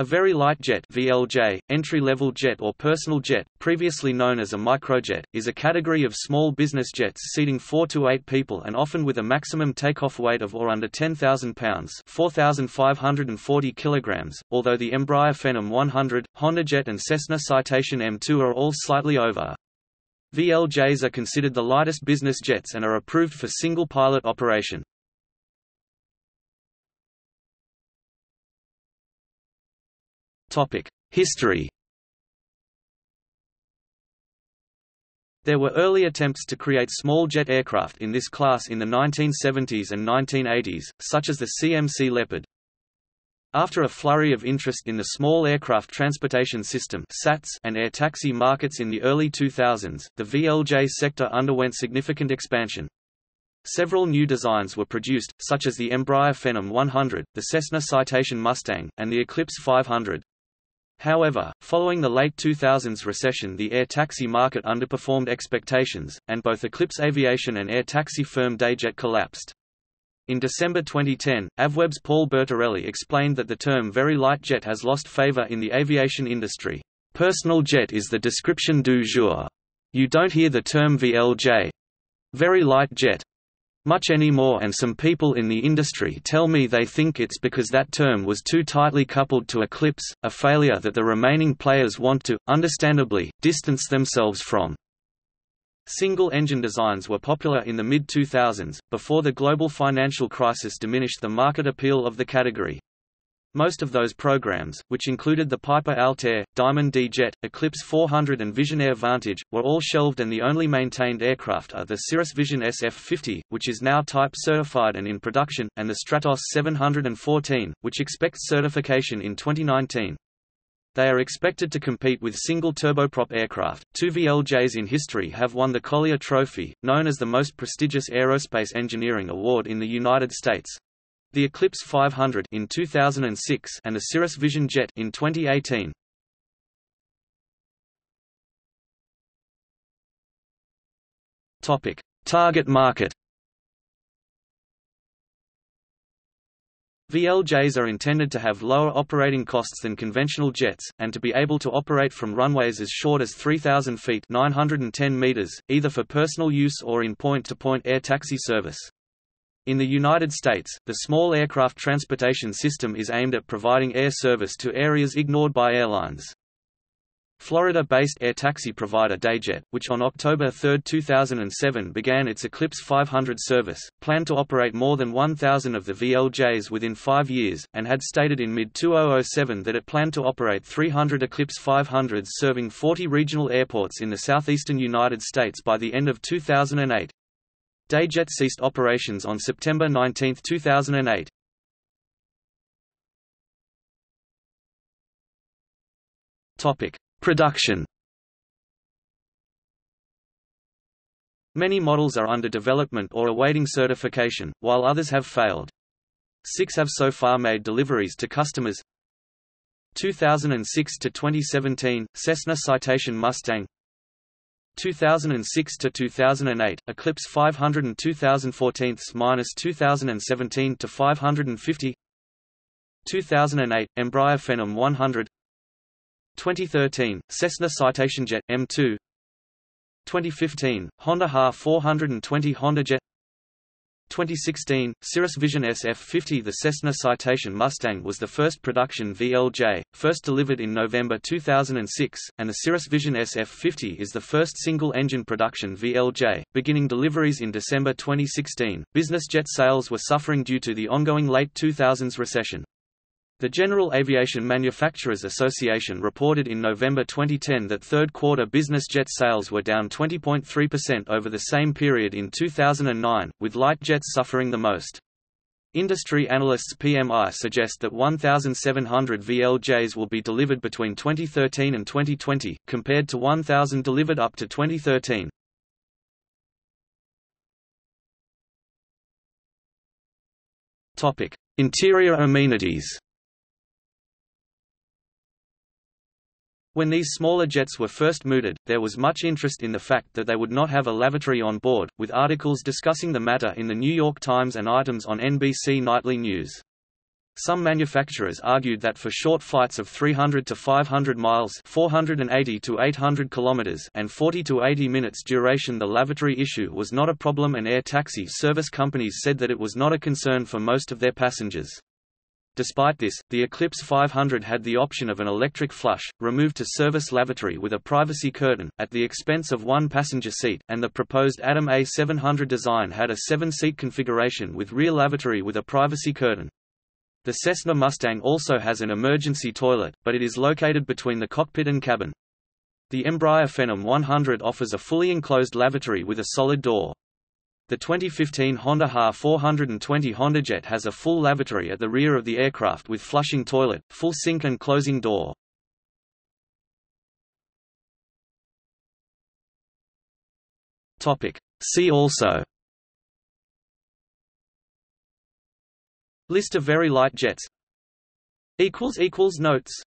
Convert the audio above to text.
A very light jet (VLJ), entry-level jet or personal jet, previously known as a microjet, is a category of small business jets seating 4 to 8 people and often with a maximum takeoff weight of or under 10,000 pounds (4,540 kilograms), although the Embraer Phenom 100, HondaJet and Cessna Citation M2 are all slightly over. VLJs are considered the lightest business jets and are approved for single-pilot operation. History. There were early attempts to create small jet aircraft in this class in the 1970s and 1980s, such as the CMC Leopard. After a flurry of interest in the small aircraft transportation system and air taxi markets in the early 2000s, the VLJ sector underwent significant expansion. Several new designs were produced, such as the Embraer Phenom 100, the Cessna Citation Mustang, and the Eclipse 500. However, following the late 2000s recession, the air taxi market underperformed expectations, and both Eclipse Aviation and air taxi firm Dayjet collapsed. In December 2010, AvWeb's Paul Bertorelli explained that the term very light jet has lost favor in the aviation industry. "Personal jet is the description du jour. You don't hear the term VLJ, very light jet, much anymore, and some people in the industry tell me they think it's because that term was too tightly coupled to Eclipse, a failure that the remaining players want to, understandably, distance themselves from." Single-engine designs were popular in the mid-2000s, before the global financial crisis diminished the market appeal of the category. Most of those programs, which included the Piper Altair, Diamond DJet, Eclipse 400 and Vision Air Vantage, were all shelved, and the only maintained aircraft are the Cirrus Vision SF50, which is now type certified and in production, and the Stratos 714, which expects certification in 2019. They are expected to compete with single turboprop aircraft. Two VLJs in history have won the Collier Trophy, known as the most prestigious aerospace engineering award in the United States. The Eclipse 500 in 2006 and the Cirrus Vision Jet in 2018. Topic: Target market. VLJs are intended to have lower operating costs than conventional jets and to be able to operate from runways as short as 3,000 feet (910 meters), either for personal use or in point-to-point air taxi service. In the United States, the small aircraft transportation system is aimed at providing air service to areas ignored by airlines. Florida-based air taxi provider Dayjet, which on October 3, 2007 began its Eclipse 500 service, planned to operate more than 1,000 of the VLJs within 5 years, and had stated in mid-2007 that it planned to operate 300 Eclipse 500s serving 40 regional airports in the southeastern United States by the end of 2008. Dayjet ceased operations on September 19, 2008. Topic: Production. Many models are under development or awaiting certification, while others have failed. 6 have so far made deliveries to customers. 2006 to 2017, Cessna Citation Mustang. 2006 to 2008 Eclipse 500 and 2014-2017 to 550. 2008 Embraer Phenom 100. 2013 Cessna Citation Jet M2. 2015 Honda HA420 HondaJet. 2016 Cirrus Vision SF50. The Cessna Citation Mustang was the first production VLJ, first delivered in November 2006, and the Cirrus Vision SF50 is the first single-engine production VLJ, beginning deliveries in December 2016. Business jet sales were suffering due to the ongoing late 2000s recession. The General Aviation Manufacturers Association reported in November 2010 that third-quarter business jet sales were down 20.3% over the same period in 2009, with light jets suffering the most. Industry analysts' PMI suggest that 1,700 VLJs will be delivered between 2013 and 2020, compared to 1,000 delivered up to 2013. Interior amenities. When these smaller jets were first mooted, there was much interest in the fact that they would not have a lavatory on board, with articles discussing the matter in the New York Times and items on NBC Nightly News. Some manufacturers argued that for short flights of 300 to 500 miles (480 to 800 kilometers) and 40 to 80 minutes duration the lavatory issue was not a problem, and air taxi service companies said that it was not a concern for most of their passengers. Despite this, the Eclipse 500 had the option of an electric flush, removed to service lavatory with a privacy curtain, at the expense of one passenger seat, and the proposed Adam A700 design had a 7-seat configuration with rear lavatory with a privacy curtain. The Cessna Mustang also has an emergency toilet, but it is located between the cockpit and cabin. The Embraer Phenom 100 offers a fully enclosed lavatory with a solid door. The 2015 Honda HA420 HondaJet has a full lavatory at the rear of the aircraft with flushing toilet, full sink and closing door. See also: List of very light jets. == Notes